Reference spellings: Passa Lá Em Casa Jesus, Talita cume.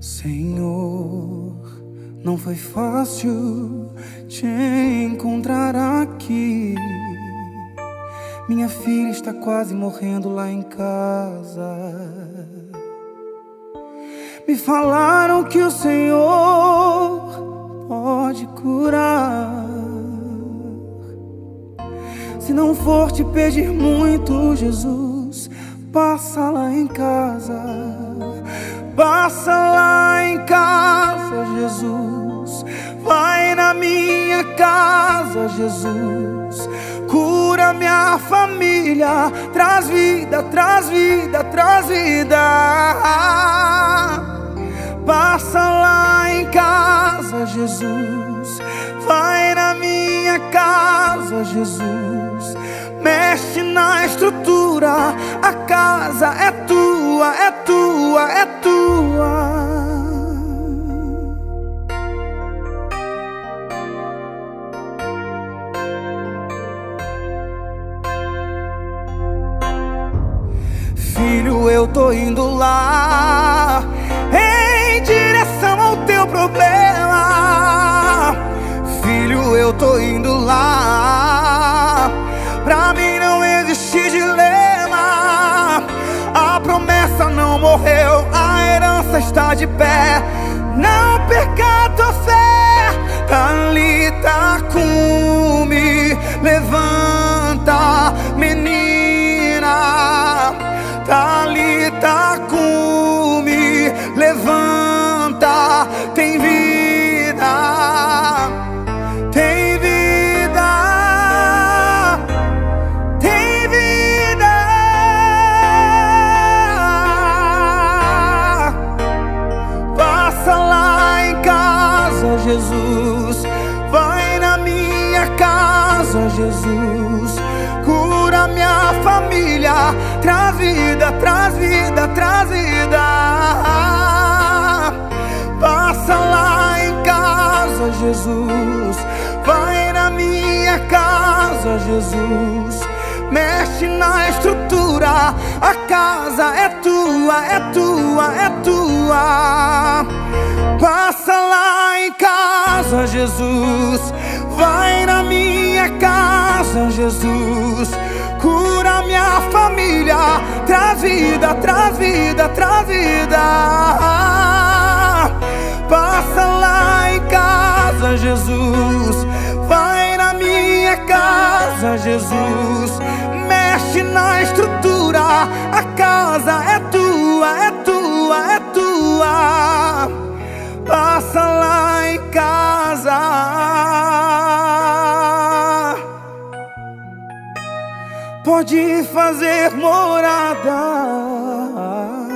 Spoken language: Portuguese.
Senhor, não foi fácil te encontrar aqui. Minha filha está quase morrendo lá em casa. Me falaram que o Senhor pode curar. Se não for te pedir muito, Jesus, passa lá em casa. Passa lá em casa, Jesus. Vai na minha casa, Jesus. Cura minha família. Traz vida, traz vida, traz vida. Passa lá em casa, Jesus. Vai na minha casa, Jesus. Mexe na estrutura. A casa é tua, é tua, é tua. Filho, eu tô indo lá em direção ao teu problema. Filho, eu tô indo lá. Pra mim não existe dilema. A promessa não morreu, a herança está de pé. Não perca a tua fé. Talita cume, levanta, menina. Talita cume, levanta, tem vida, tem vida, tem vida. Passa lá em casa, Jesus. Vai na minha casa, Jesus. Cura minha família, traz vida, traz vida, traz vida. Passa lá em casa, Jesus. Vai na minha casa, Jesus. Mexe na estrutura. A casa é tua, é tua, é tua. Passa lá em casa, Jesus. Vai na minha casa, Jesus. Cura minha família. Traz vida, traz vida, traz vida. Passa lá em casa, Jesus. Vai na minha casa, Jesus. Mexe na estrutura. A casa é tua, é tua, é tua. Passa lá em casa. Pode fazer morada.